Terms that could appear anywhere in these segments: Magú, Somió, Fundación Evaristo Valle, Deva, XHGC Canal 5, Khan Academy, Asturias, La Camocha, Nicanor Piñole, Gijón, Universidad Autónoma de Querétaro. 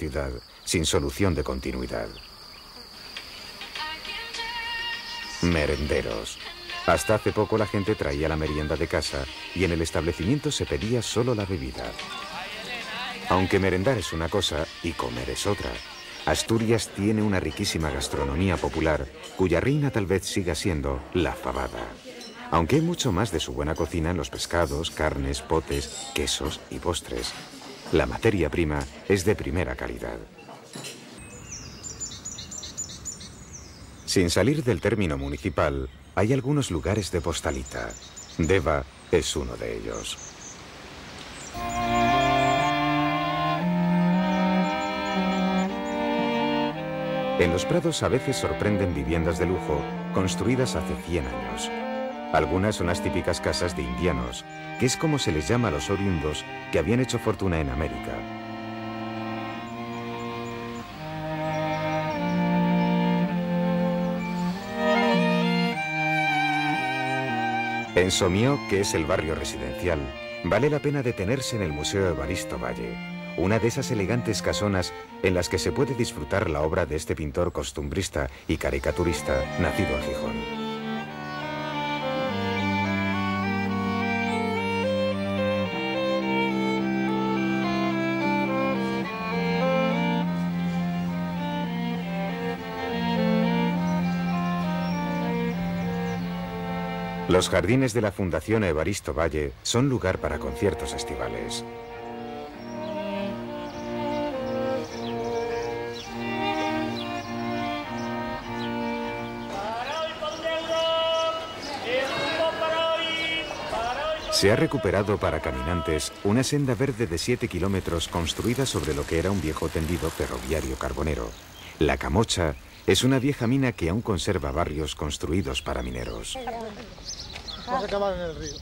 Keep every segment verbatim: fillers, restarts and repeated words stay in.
ciudad sin solución de continuidad. Merenderos. Hasta hace poco la gente traía la merienda de casa y en el establecimiento se pedía solo la bebida. Aunque merendar es una cosa y comer es otra, Asturias tiene una riquísima gastronomía popular cuya reina tal vez siga siendo la fabada. Aunque hay mucho más de su buena cocina en los pescados, carnes, potes, quesos y postres. La materia prima es de primera calidad. Sin salir del término municipal, hay algunos lugares de postalita. Deva es uno de ellos. En los prados a veces sorprenden viviendas de lujo construidas hace cien años. Algunas son las típicas casas de indianos, que es como se les llama a los oriundos que habían hecho fortuna en América. En Somió, que es el barrio residencial, vale la pena detenerse en el Museo Evaristo Valle, una de esas elegantes casonas en las que se puede disfrutar la obra de este pintor costumbrista y caricaturista nacido en Gijón. Los jardines de la Fundación Evaristo Valle son lugar para conciertos estivales. Se ha recuperado para caminantes una senda verde de siete kilómetros construida sobre lo que era un viejo tendido ferroviario carbonero. La Camocha es una vieja mina que aún conserva barrios construidos para mineros. Acabar en el río.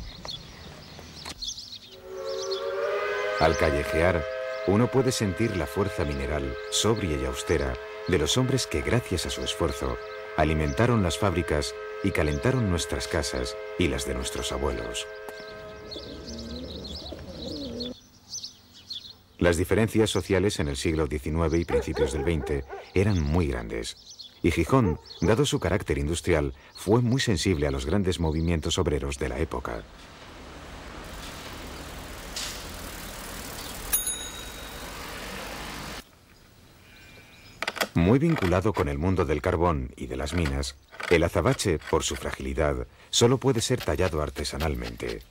Al callejear, uno puede sentir la fuerza mineral, sobria y austera, de los hombres que, gracias a su esfuerzo, alimentaron las fábricas y calentaron nuestras casas y las de nuestros abuelos. Las diferencias sociales en el siglo diecinueve y principios del veinte eran muy grandes. Y Gijón, dado su carácter industrial, fue muy sensible a los grandes movimientos obreros de la época. Muy vinculado con el mundo del carbón y de las minas, el azabache, por su fragilidad, solo puede ser tallado artesanalmente.